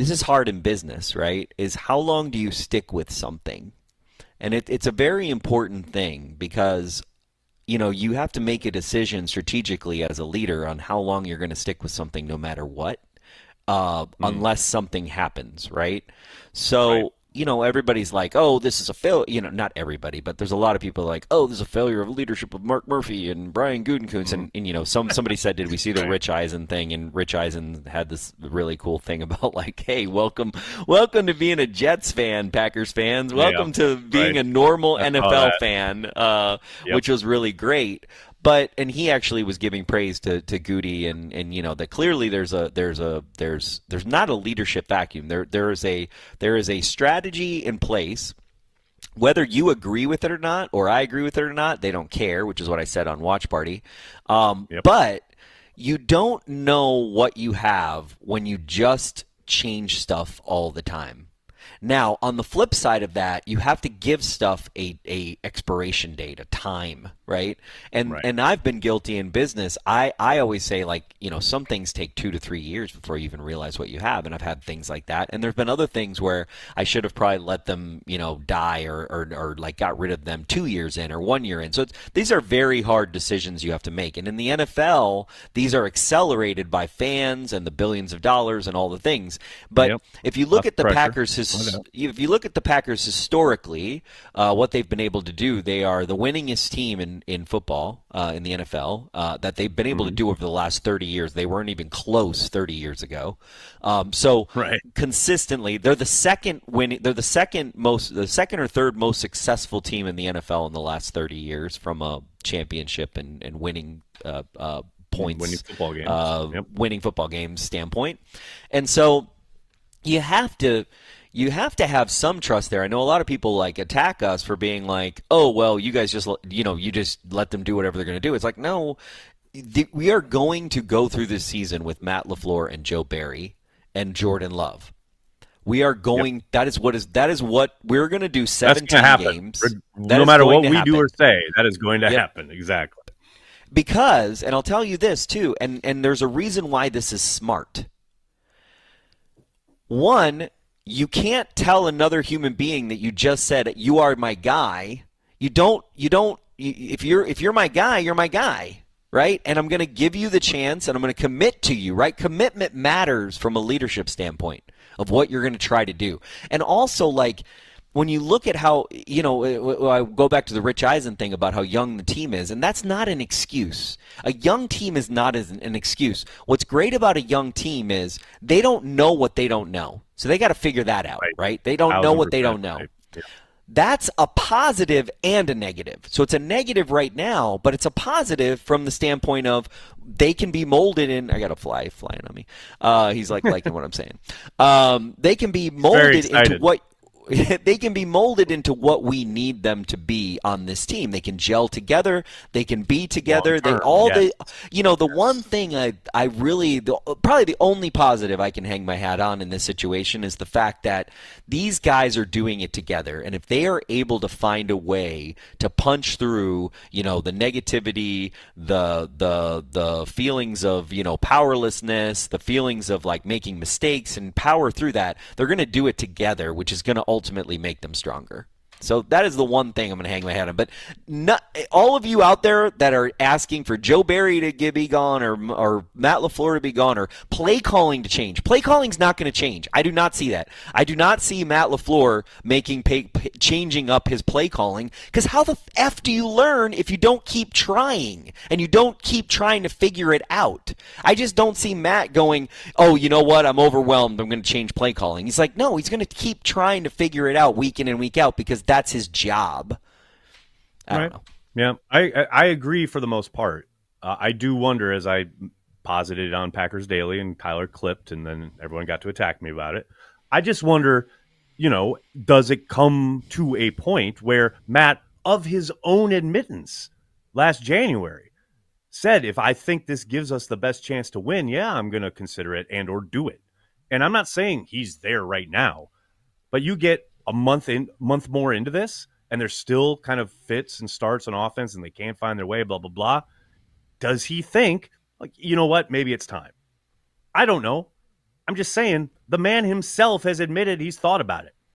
this is hard in business, right, is how long do you stick with something? And it's a very important thing because, you know, you have to make a decision strategically as a leader on how long you're going to stick with something no matter what, unless something happens, right? So, you know, everybody's like, oh, this is a failure. You know, not everybody, but there's a lot of people like, oh, there's a failure of leadership of Mark Murphy and Brian Gutekunst. And, you know, somebody said, did we see the Rich Eisen thing? And Rich Eisen had this really cool thing about like, hey, welcome to being a Jets fan, Packers fans. Welcome to being a normal NFL fan, which was really great. But, and he actually was giving praise to Goody and, you know, that clearly there's not a leadership vacuum. There is a strategy in place, whether you agree with it or not, or I agree with it or not, they don't care, which is what I said on Watch Party. But you don't know what you have when you just change stuff all the time. Now, on the flip side of that, you have to give stuff a expiration date, a time, right? And I've been guilty in business. I always say, like, you know, some things take 2 to 3 years before you even realize what you have, and I've had things like that. And there's been other things where I should have probably let them, you know, die or like got rid of them 2 years in or 1 year in. So these are very hard decisions you have to make. And in the NFL, these are accelerated by fans and the billions of dollars and all the things. But if you look at the Packers history, if you look at the Packers historically, what they've been able to do, they are the winningest team in football, in the NFL, that they've been able to do over the last 30 years. They weren't even close 30 years ago. Consistently, they're the second or third most successful team in the NFL in the last 30 years from a championship and winning points, winning football games, winning football games standpoint. And so you have to. You have to have some trust there. I know a lot of people like attack us for being like, "Oh, well, you guys just, you know, you just let them do whatever they're going to do." It's like, no, we are going to go through this season with Matt LaFleur and Joe Barry and Jordan Love. We are going. That is what we're going to do. 17 games. No matter what we do or say, that is going to happen. Exactly. Because, and I'll tell you this too, and there's a reason why this is smart. One. You can't tell another human being that you just said you are my guy. If you're my guy, you're my guy, right? And I'm going to give you the chance, and I'm going to commit to you, right? Commitment matters from a leadership standpoint of what you're going to try to do. And also, like, when you look at how, you know, I go back to the Rich Eisen thing about how young the team is, and that's not an excuse. A young team is not an excuse. What's great about a young team is they don't know what they don't know. So they got to figure that out, right? They don't know what they don't know. That's a positive and a negative. So it's a negative right now, but it's a positive from the standpoint of they can be molded in. I got a fly flying on me. He's like liking what I'm saying. They can be molded into what. They can be molded into what we need them to be on this team. They can gel together. They can be together. Long term, one thing I really, probably the only positive I can hang my hat on in this situation is the fact that these guys are doing it together. And if they are able to find a way to punch through, you know, the negativity, the feelings of, you know, powerlessness, the feelings of like making mistakes and power through that, they're going to do it together, which is going to ultimately make them stronger. So that is the one thing I'm going to hang my hat on. But not, all of you out there that are asking for Joe Barry to be gone or Matt LaFleur to be gone or play calling to change. Play calling's not going to change. I do not see that. I do not see Matt LaFleur changing up his play calling, because how the F do you learn if you don't keep trying and you don't keep trying to figure it out? I just don't see Matt going, oh, you know what, I'm overwhelmed, I'm going to change play calling. He's like, no, he's going to keep trying to figure it out week in and week out because that's his job. I don't know. Yeah, I agree for the most part. I do wonder, as I posited on Packers Daily and Kyler clipped and then everyone got to attack me about it. I just wonder, you know, does it come to a point where Matt, of his own admittance last January, said, if I think this gives us the best chance to win, yeah, I'm going to consider it and or do it. And I'm not saying he's there right now, but you get a month more into this, and there's still kind of fits and starts on offense, and they can't find their way, blah, blah, blah. Does he think, like, you know what, maybe it's time? I don't know. I'm just saying the man himself has admitted he's thought about it.